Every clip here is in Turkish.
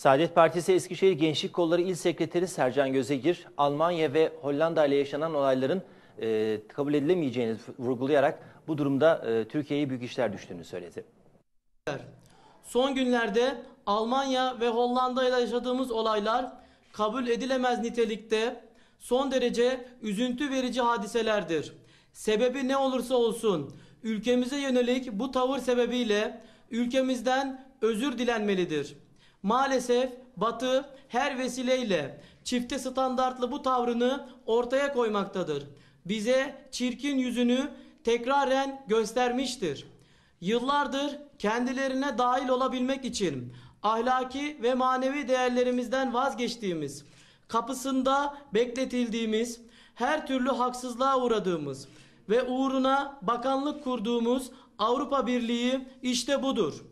Saadet Partisi Eskişehir Gençlik Kolları İl Sekreteri Sercan Gözegir, Almanya ve Hollanda ile yaşanan olayların kabul edilemeyeceğini vurgulayarak bu durumda Türkiye'ye büyük işler düştüğünü söyledi. Son günlerde Almanya ve Hollanda ile yaşadığımız olaylar kabul edilemez nitelikte son derece üzüntü verici hadiselerdir. Sebebi ne olursa olsun ülkemize yönelik bu tavır sebebiyle ülkemizden özür dilenmelidir. Maalesef Batı her vesileyle çifte standartlı bu tavrını ortaya koymaktadır. Bize çirkin yüzünü tekraren göstermiştir. Yıllardır kendilerine dahil olabilmek için ahlaki ve manevi değerlerimizden vazgeçtiğimiz, kapısında bekletildiğimiz, her türlü haksızlığa uğradığımız ve uğruna bakanlık kurduğumuz Avrupa Birliği işte budur.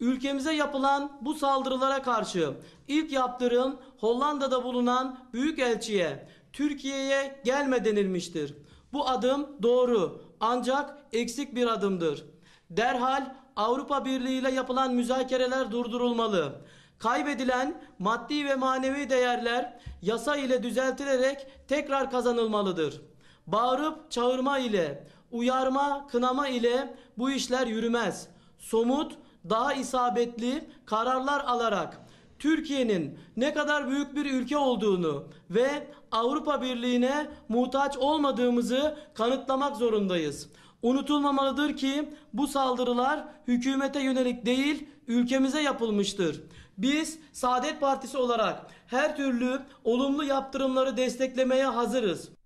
Ülkemize yapılan bu saldırılara karşı ilk yaptırım Hollanda'da bulunan Büyükelçi'ye Türkiye'ye gelme denilmiştir. Bu adım doğru ancak eksik bir adımdır. Derhal Avrupa Birliği ile yapılan müzakereler durdurulmalı. Kaybedilen maddi ve manevi değerler yasa ile düzeltilerek tekrar kazanılmalıdır. Bağırıp çağırma ile, uyarma, kınama ile bu işler yürümez. Somut, daha isabetli kararlar alarak Türkiye'nin ne kadar büyük bir ülke olduğunu ve Avrupa Birliği'ne muhtaç olmadığımızı kanıtlamak zorundayız. Unutulmamalıdır ki bu saldırılar hükümete yönelik değil ülkemize yapılmıştır. Biz Saadet Partisi olarak her türlü olumlu yaptırımları desteklemeye hazırız.